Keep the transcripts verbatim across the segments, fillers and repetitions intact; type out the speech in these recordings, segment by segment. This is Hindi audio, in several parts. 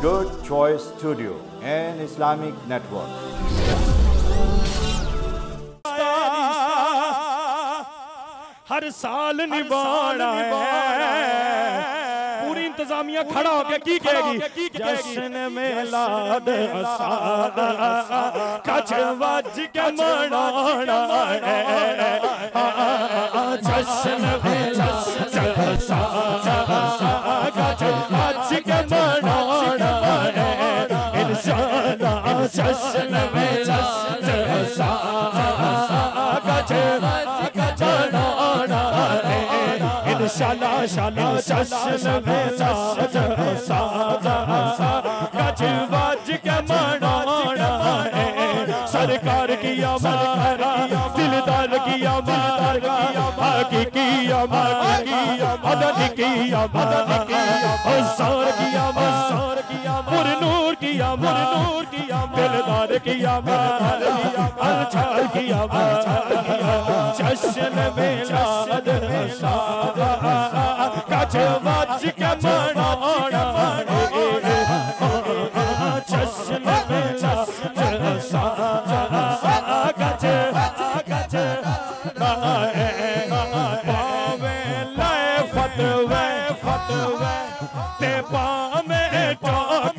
Good Choice Studio and Islamic Network. हर साल निभाना है, पूरी इंतजामिया खड़ा होकर की कहेगी जश्न मिलाद असान गज वज के मनाना है। जश्न मिलाद असान गज वज के मनाना है। इंशाअल्लाह जश्न मिलाद असान गज वज शाला शाला जश्न मिलाद असान गज वज के मनाना है। सरकार की आमार दिलदार की आमार बाकी की आमार मदद की मदद की असार की आमार नूर की आमार नूर की दिलदार की आमार अनचार की आमार जश्न मिलाद असान गज वज के मनाना है। जश्न मिलाद असान गज वज के मनाना है। पावे लाए फतवे फतवे ते पावे टोक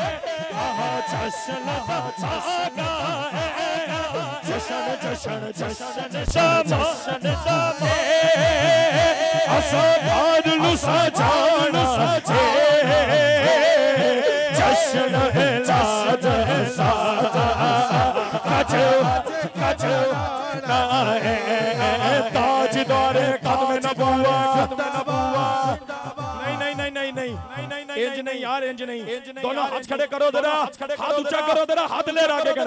जश्न धमाका है। जश्न जश्न जश्न जश्न असाधारण सजान सजे जश्न मिलाद असान गज वज के मनाना है। ताजदार कदम नबूवत नहीं नहीं नहीं नहीं नहीं इंज नहीं यार इंज नहीं दोनों हाथ खड़े करो, जरा हाथ ऊंचा करो, जरा हाथ ले आगे करो।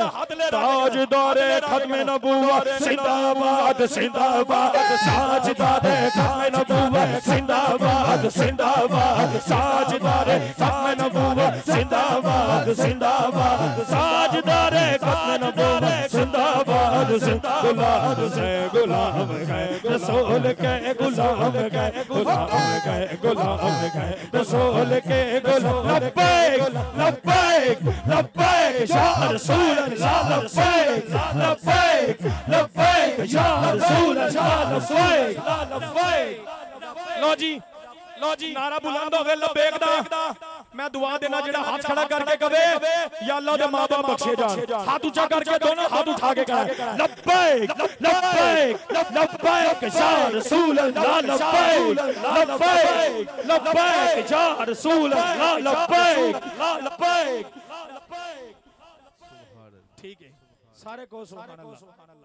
ताजदार कदम नबूवत जिंदाबाद जिंदाबाद साजदार कदम नबूवत जिंदाबाद जिंदाबाद साजदार कदम नबूवत जिंदाबाद जिंदाबाद साजदार कदम नबूवत जिंदाबाद जिंदाबाद गुलाम गए रसूल के गुलाम गए गुलाम गए गुलाम गए रसूल के गुलाम लब्बैक लब्बैक लब्बैक या रसूल अल्लाह लब्बैक लब्बैक लब्बैक या रसूल अल्लाह लब्बैक लब्बैक। लो जी लो जी नारा बुलंद होवे लब्बैक दा। मैं दुआ देना जेड़ा हाथ खड़ा करके कवे या अल्लाह दे मां बाप बख्शे जान। हाथ ऊंचा करके दोनों हाथ उठा के कहा लब्बैक लब्बैक लब्बैक या रसूल अल्लाह लब्बैक लब्बैक लब्बैक या रसूल अल्लाह लब्बैक लब्बैक। ठीक है सारे को सुभान अल्लाह।